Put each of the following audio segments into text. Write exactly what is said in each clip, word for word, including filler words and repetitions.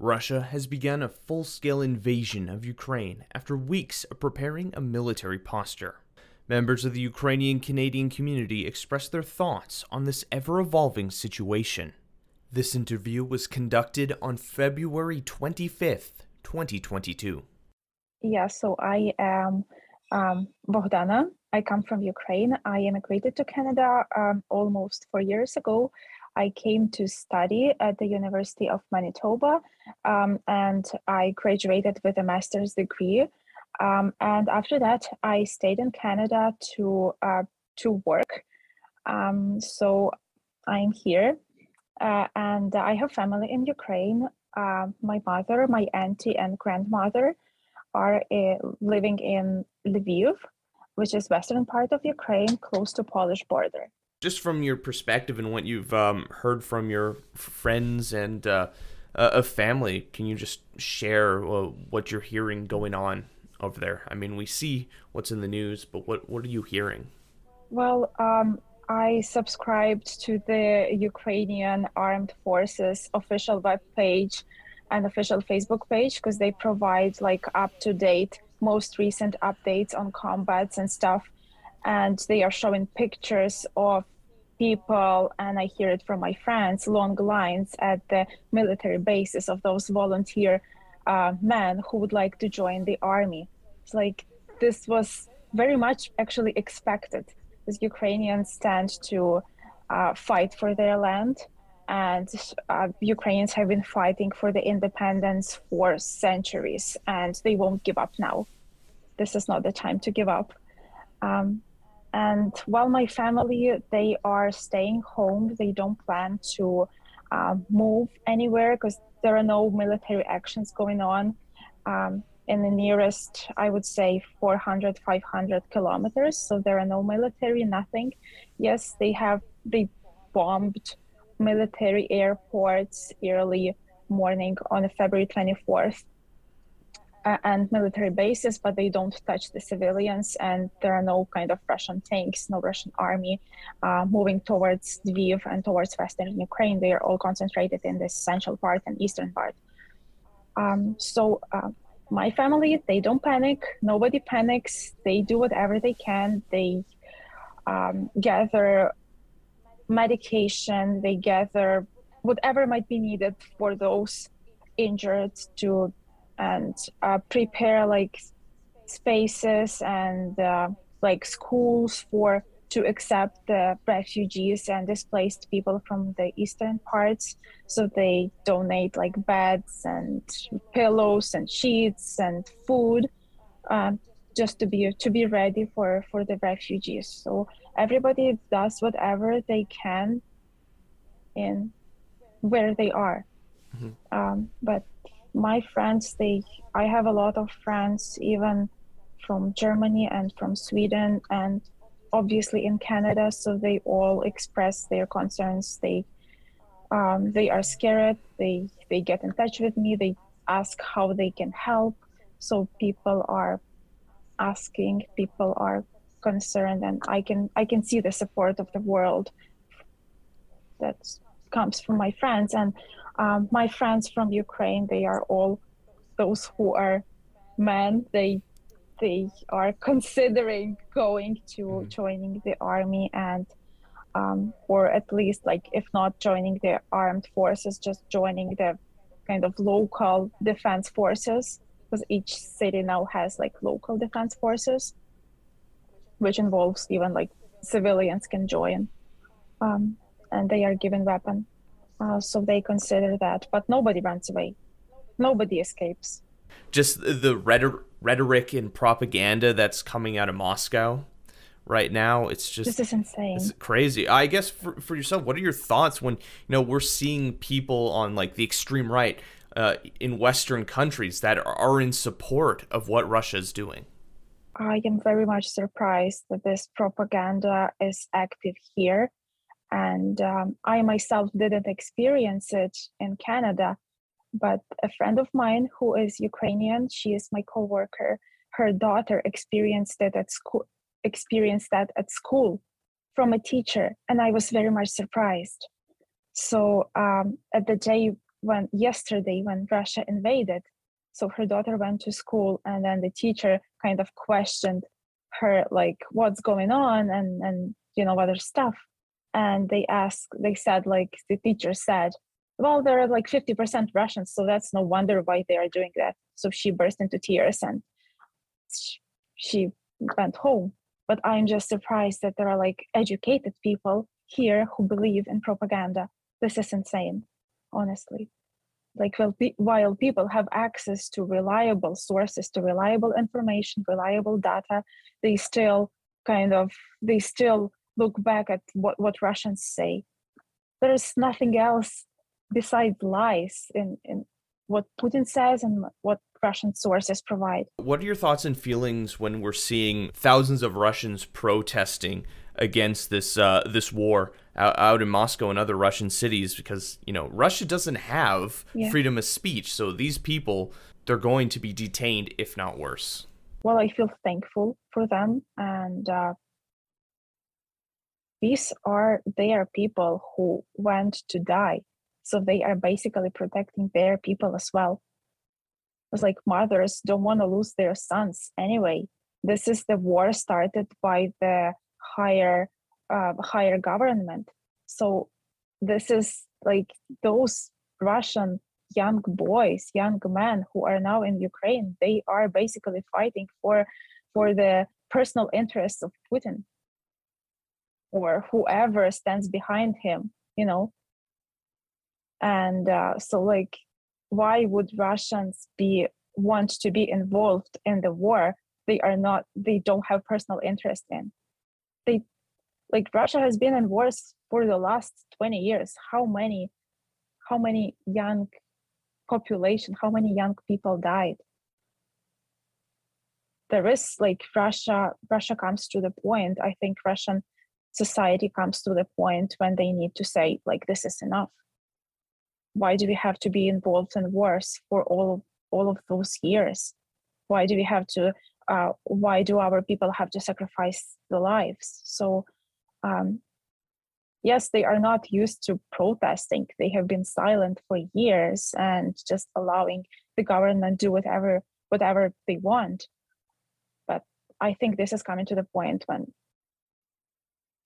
Russia has begun a full-scale invasion of Ukraine after weeks of preparing a military posture. Members of the Ukrainian Canadian community expressed their thoughts on this ever-evolving situation. This interview was conducted on February twenty-fifth, twenty twenty-two. Yeah, so I am um, Bohdana. I come from Ukraine. I immigrated to Canada um, almost four years ago. I came to study at the University of Manitoba, um, and I graduated with a master's degree. Um, and after that, I stayed in Canada to uh, to work. Um, so I'm here, uh, and I have family in Ukraine. Uh, my mother, my auntie, and grandmother are uh, living in Lviv, which is western part of Ukraine, close to Polish border. Just from your perspective and what you've um, heard from your friends and uh, a family, can you just share uh, what you're hearing going on over there? I mean, we see what's in the news, but what, what are you hearing? Well, um, I subscribed to the Ukrainian Armed Forces official web page and official Facebook page because they provide like up-to-date, most recent updates on combats and stuff. And they are showing pictures of people, and I hear it from my friends, long lines at the military bases of those volunteer uh, men who would like to join the army. It's like, this was very much actually expected, because Ukrainians tend to uh, fight for their land, and uh, Ukrainians have been fighting for the independence for centuries, and they won't give up now. This is not the time to give up. Um, And while my family, they are staying home, they don't plan to uh, move anywhere because there are no military actions going on um, in the nearest, I would say, four hundred, five hundred kilometers. So there are no military, nothing. Yes, they have, they bombed military airports early morning on February twenty-fourth. And military bases, but they don't touch the civilians, and there are no kind of Russian tanks, no Russian army uh, moving towards Lviv and towards Western Ukraine. They are all concentrated in the central part and eastern part. Um, so uh, my family, they don't panic. Nobody panics. They do whatever they can. They um, gather medication. They gather whatever might be needed for those injured to and uh, prepare like spaces and uh, like schools for to accept the refugees and displaced people from the eastern parts. So they donate like beds and pillows and sheets and food uh, just to be to be ready for, for the refugees. So everybody does whatever they can in where they are. Mm-hmm. Um, but my friends, they, I have a lot of friends, even from Germany and from Sweden and obviously in Canada. So they all express their concerns. They, um, they are scared. They, they get in touch with me. They ask how they can help. So people are asking, people are concerned, and I can, I can see the support of the world that comes from my friends. And Um, my friends from Ukraine, they are all those who are men. They they are considering going to mm-hmm. joining the army and, um, or at least like if not joining the armed forces, just joining the kind of local defense forces, because each city now has like local defense forces, which involves even like civilians can join, um, and they are given weapons. Uh, so they consider that, but nobody runs away. Nobody escapes. Just the rhetoric and propaganda that's coming out of Moscow right now, it's just... This is insane. It's crazy. I guess for, for yourself, what are your thoughts when, you know, we're seeing people on, like, the extreme right uh, in Western countries that are in support of what Russia's doing? I am very much surprised that this propaganda is active here. And um, I myself didn't experience it in Canada, but a friend of mine who is Ukrainian, she is my coworker. Her daughter experienced it at school, experienced that at school from a teacher, and I was very much surprised. So um, at the day when yesterday when Russia invaded, so her daughter went to school, and then the teacher kind of questioned her, like, what's going on, and, and you know, other stuff. And they asked, they said, like, the teacher said, well, there are like fifty percent Russians, so that's no wonder why they are doing that. So she burst into tears and she went home. But I'm just surprised that there are like educated people here who believe in propaganda. This is insane, honestly. Like, while people have access to reliable sources, to reliable information, reliable data, they still kind of, they still look back at what, what Russians say. There is nothing else besides lies in, in what Putin says and what Russian sources provide. What are your thoughts and feelings when we're seeing thousands of Russians protesting against this uh, this war out, out in Moscow and other Russian cities? Because, you know, Russia doesn't have yeah. freedom of speech. So these people, they're going to be detained, if not worse. Well, I feel thankful for them. And uh, these are, they are people who went to die. So they are basically protecting their people as well. It's like mothers don't want to lose their sons anyway. This is the war started by the higher uh, higher government. So this is like those Russian young boys, young men who are now in Ukraine, they are basically fighting for, for the personal interests of Putin or whoever stands behind him, you know. And uh, so like, why would Russians be want to be involved in the war they are not, they don't have personal interest in? They, like, Russia has been in wars for the last twenty years. How many, how many young population, how many young people died? There is like Russia, Russia comes to the point, I think Russian society comes to the point when they need to say, like, this is enough. Why do we have to be involved in wars for all of, all of those years? Why do we have to, uh, why do our people have to sacrifice their lives? So, um, yes, they are not used to protesting. They have been silent for years and just allowing the government do whatever, whatever they want. But I think this is coming to the point when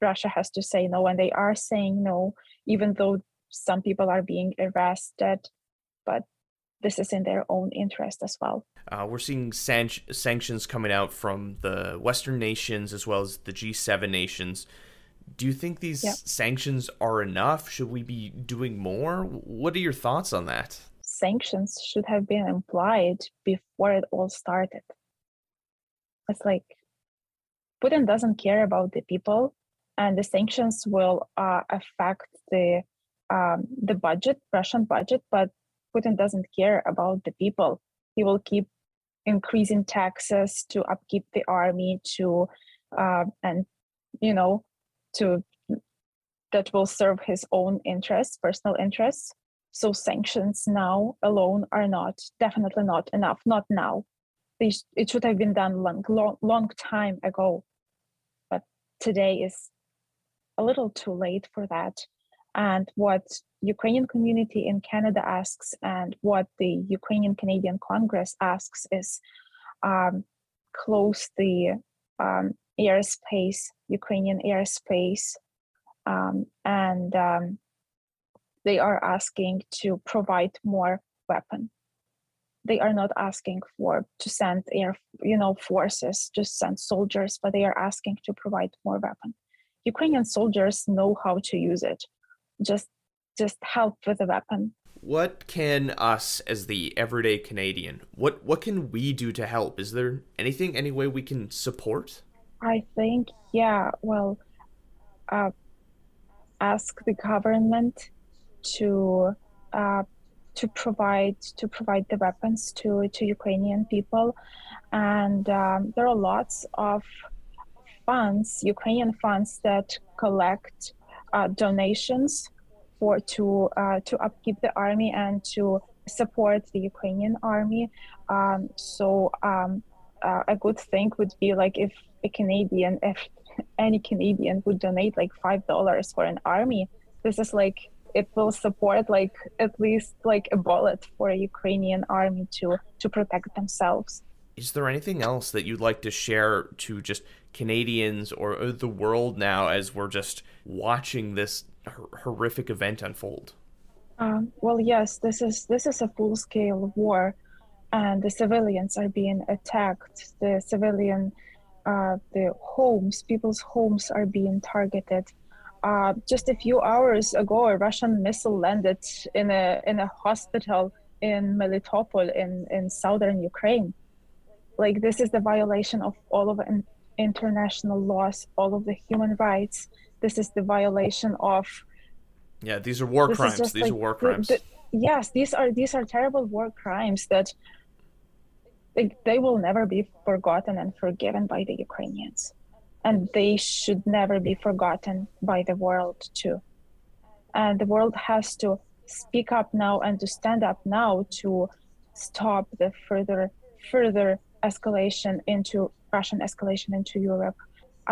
Russia has to say no, and they are saying no, even though some people are being arrested, but this is in their own interest as well. Uh, we're seeing san- sanctions coming out from the Western nations as well as the G seven nations. Do you think these yeah. sanctions are enough? Should we be doing more? What are your thoughts on that? Sanctions should have been implied before it all started. It's like, Putin doesn't care about the people, and the sanctions will uh, affect the Um, the budget, Russian budget, but Putin doesn't care about the people. He will keep increasing taxes to upkeep the army, to uh, and you know, to that will serve his own interests, personal interests. So sanctions now alone are not, definitely not enough. Not now. They sh- it should have been done long, long, long time ago. But today is a little too late for that. And what Ukrainian community in Canada asks, and what the Ukrainian Canadian Congress asks, is um, close the um, airspace, Ukrainian airspace, um, and um, they are asking to provide more weapons. They are not asking for to send air, you know, forces, to send soldiers, but they are asking to provide more weapons. Ukrainian soldiers know how to use it. Just just help with a weapon. What can us as the everyday Canadian, what, what can we do to help? Is there anything, any way we can support? I think, yeah, well, uh, ask the government to uh, to provide to provide the weapons to, to Ukrainian people. And um, there are lots of funds, Ukrainian funds that collect Uh, donations for to uh, to upkeep the army and to support the Ukrainian army. Um, so um, uh, a good thing would be like if a Canadian, if any Canadian would donate like five dollars for an army. This is like it will support like at least like a bullet for a Ukrainian army to to protect themselves. Is there anything else that you'd like to share to just Canadians or the world now as we're just watching this horrific event unfold? Um, well, yes, this is this is a full-scale war, and the civilians are being attacked. The civilian, uh, the homes, people's homes are being targeted. Uh, just a few hours ago, a Russian missile landed in a in a hospital in Melitopol in, in southern Ukraine. Like, this is the violation of all of international laws, all of the human rights. This is the violation of... Yeah, these are war crimes. These like, are war crimes. The, the, yes, these are these are terrible war crimes that they, they will never be forgotten and forgiven by the Ukrainians. And they should never be forgotten by the world, too. And the world has to speak up now and to stand up now to stop the further, further... escalation into Russian escalation into Europe.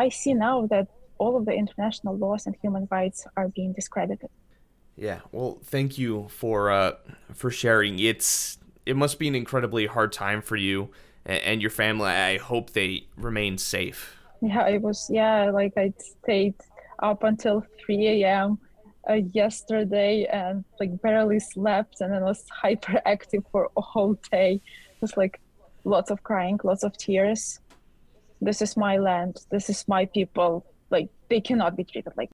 I see now that all of the international laws and human rights are being discredited. Yeah, well, thank you for uh, for sharing. It's it must be an incredibly hard time for you and your family. I hope they remain safe. Yeah, it was. Yeah, like I stayed up until three a.m. Uh, yesterday and like barely slept, and then was hyperactive for a whole day. It was like lots of crying, lots of tears. This is my land. This is my people. Like, they cannot be treated like